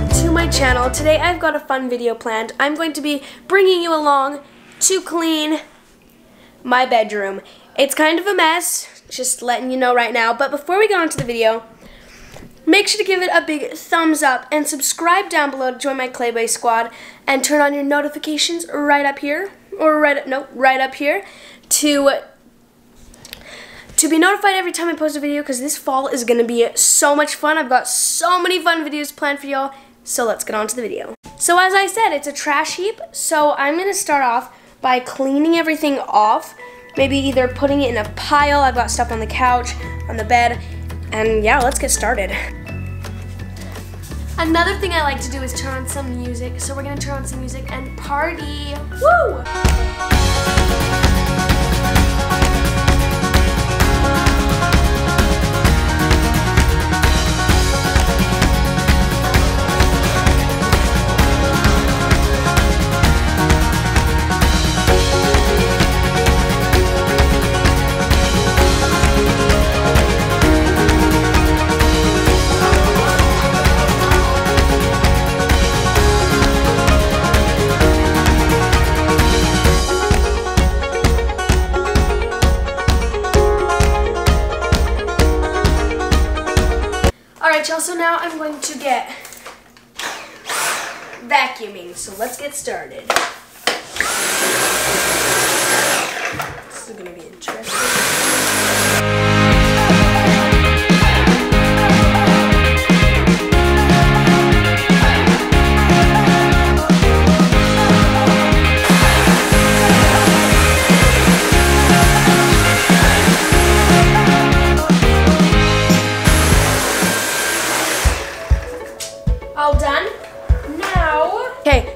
welcome to my channel. Today I've got a fun video planned. I'm going to be bringing you along to clean my bedroom. It's kind of a mess, just letting you know right now, but before we get on to the video, make sure to give it a big thumbs up and subscribe down below to join my Claybase squad and turn on your notifications right up here, or right up here to be notified every time I post a video, because this fall is going to be so much fun. I've got so many fun videos planned for y'all, so let's get on to the video. So as I said, it's a trash heap, so I'm going to start off by cleaning everything off, maybe either putting it in a pile. I've got stuff on the couch, on the bed, and yeah, let's get started. Another thing I like to do is turn on some music, so we're going to turn on some music and party. Woo! So now I'm going to get vacuuming, so let's get started. This is going to be interesting.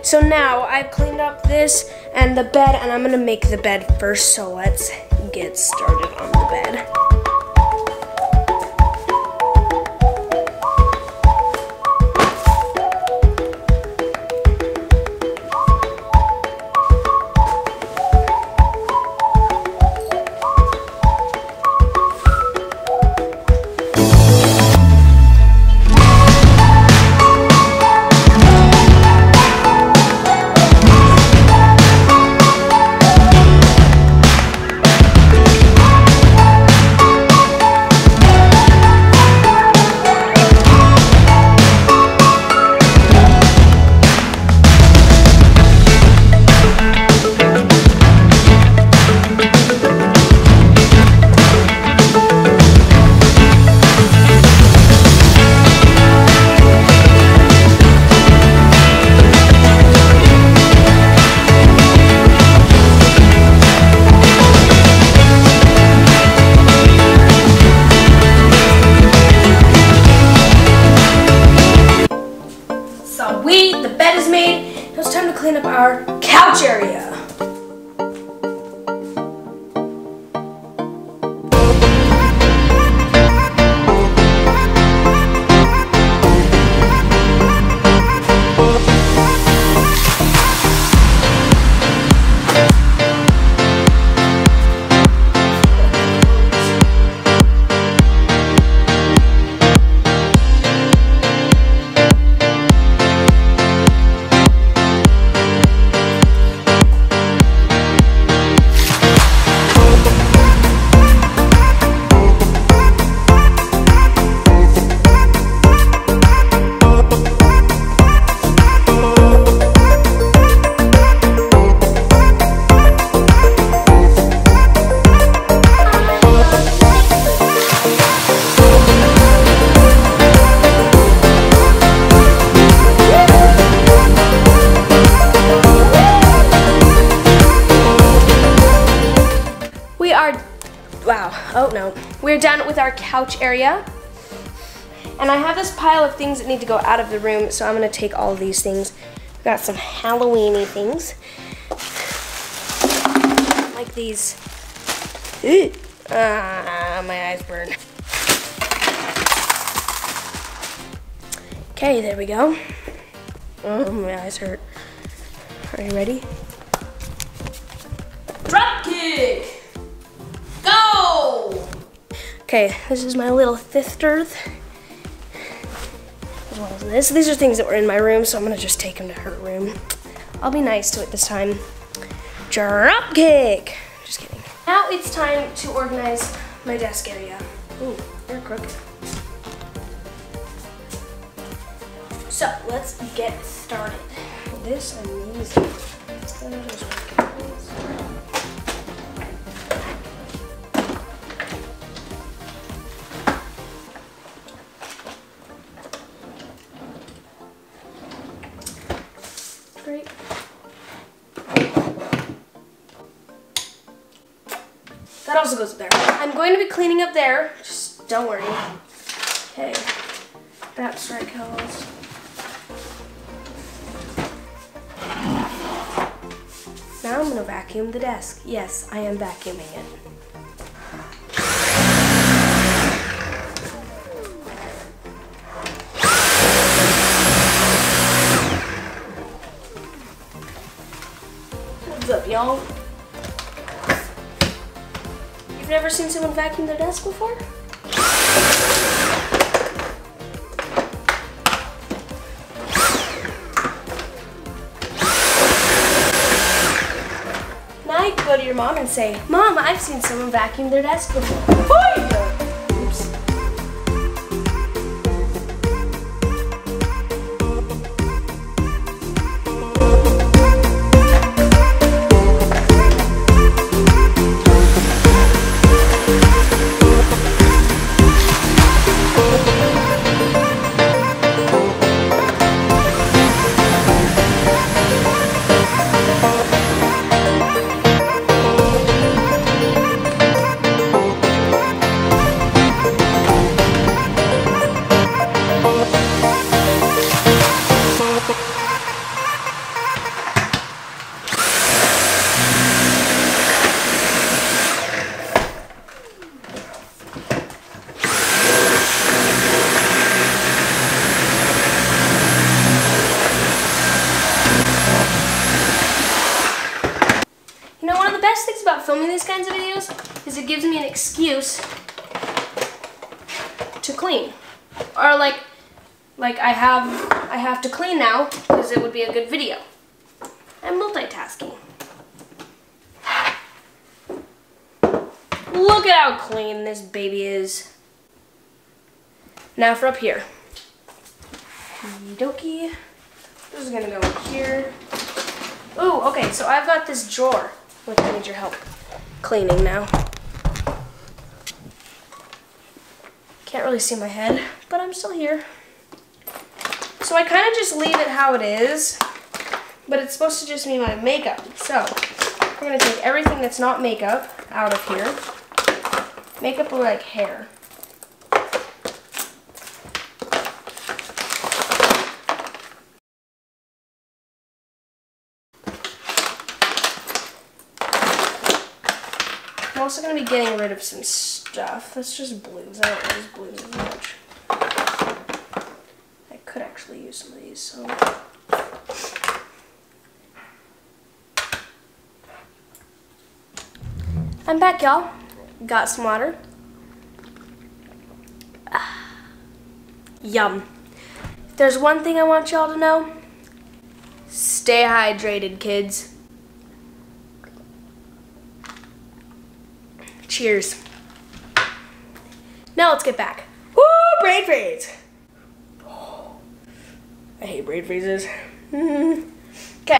So now I've cleaned up this and the bed, and I'm gonna make the bed first, so let's get started on the bed. Now it's time to clean up our couch area. We're done with our couch area, and I have this pile of things that need to go out of the room, so I'm going to take all of these things. We've got some Halloween-y things, like these. My eyes burn. Okay, there we go. Oh, my eyes hurt. Are you ready? Drop kick! Go! Okay, this is my little sister's. as well as this. These are things that were in my room, so I'm gonna just take them to her room. I'll be nice to it this time. Drop kick! Just kidding. Now it's time to organize my desk area. Ooh, they're crooked. So, let's get started. This I'm using. Great. That also goes there. I'm going to be cleaning up there. Just don't worry. Okay. That's RYKELS. Now I'm gonna vacuum the desk. Yes, I am vacuuming it. What's up, y'all? You've never seen someone vacuum their desk before? Go to your mom and say, Mom, I've seen someone vacuum their desk before. Oops. Filming these kinds of videos is it gives me an excuse to clean, or like I have to clean now because it would be a good video. I'm multitasking. Look at how clean this baby is. Now for up here. Dokie. This is gonna go here. Ooh, okay. So I've got this drawer. Look, I need your help cleaning now. Can't really see my head, but I'm still here. So I kind of just leave it how it is, but it's supposed to just be my makeup. So I'm gonna take everything that's not makeup out of here. Makeup or like hair. I'm also going to be getting rid of some stuff. That's just blues. I don't use blues as much. I could actually use some of these, so. I'm back, y'all. Got some water. Yum. If there's one thing I want y'all to know, stay hydrated, kids. Cheers. Now let's get back. Woo, braid braids. Oh, I hate braid freezes. Okay.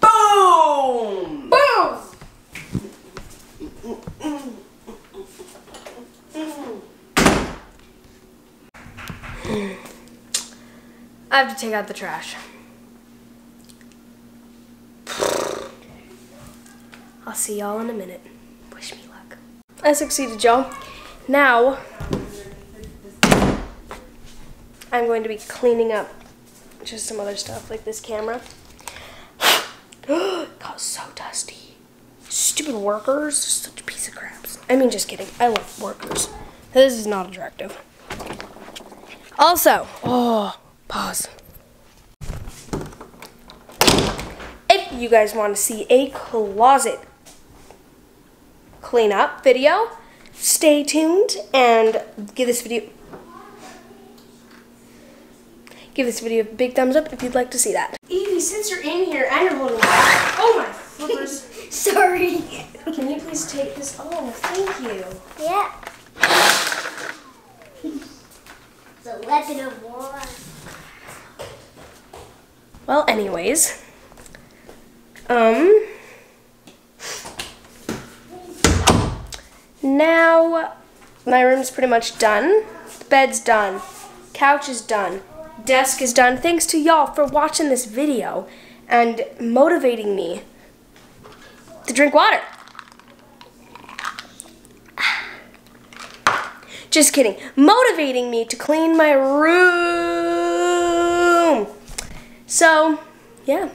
Boom. Boom. Boom. I have to take out the trash. I'll see y'all in a minute. Wish me luck. I succeeded, y'all. Now, I'm going to be cleaning up just some other stuff, like this camera. It got so dusty. Stupid workers, such a piece of craps. I mean, just kidding, I love workers. This is not attractive. Also, oh, pause. you guys want to see a closet cleanup video, stay tuned and give this video a big thumbs up if you'd like to see that. Evie, since you're in here and you're holding it, oh my flippers. Sorry. Can you please take this? Oh, thank you. Yeah. The weapon of war. Well, anyways. Now, my room's pretty much done. The bed's done. Couch is done. Desk is done. Thanks to y'all for watching this video and motivating me to drink water. Just kidding. Motivating me to clean my room. So, yeah.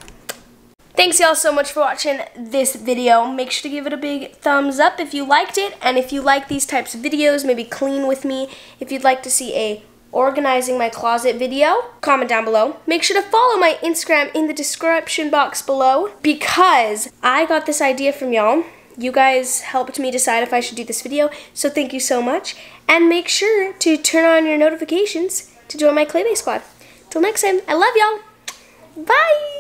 Thanks y'all so much for watching this video. Make sure to give it a big thumbs up if you liked it. And if you like these types of videos, maybe clean with me. If you'd like to see a organizing my closet video, comment down below. Make sure to follow my Instagram in the description box below, because I got this idea from y'all. You guys helped me decide if I should do this video, so thank you so much. And make sure to turn on your notifications to join my Claybase squad. Till next time, I love y'all. Bye!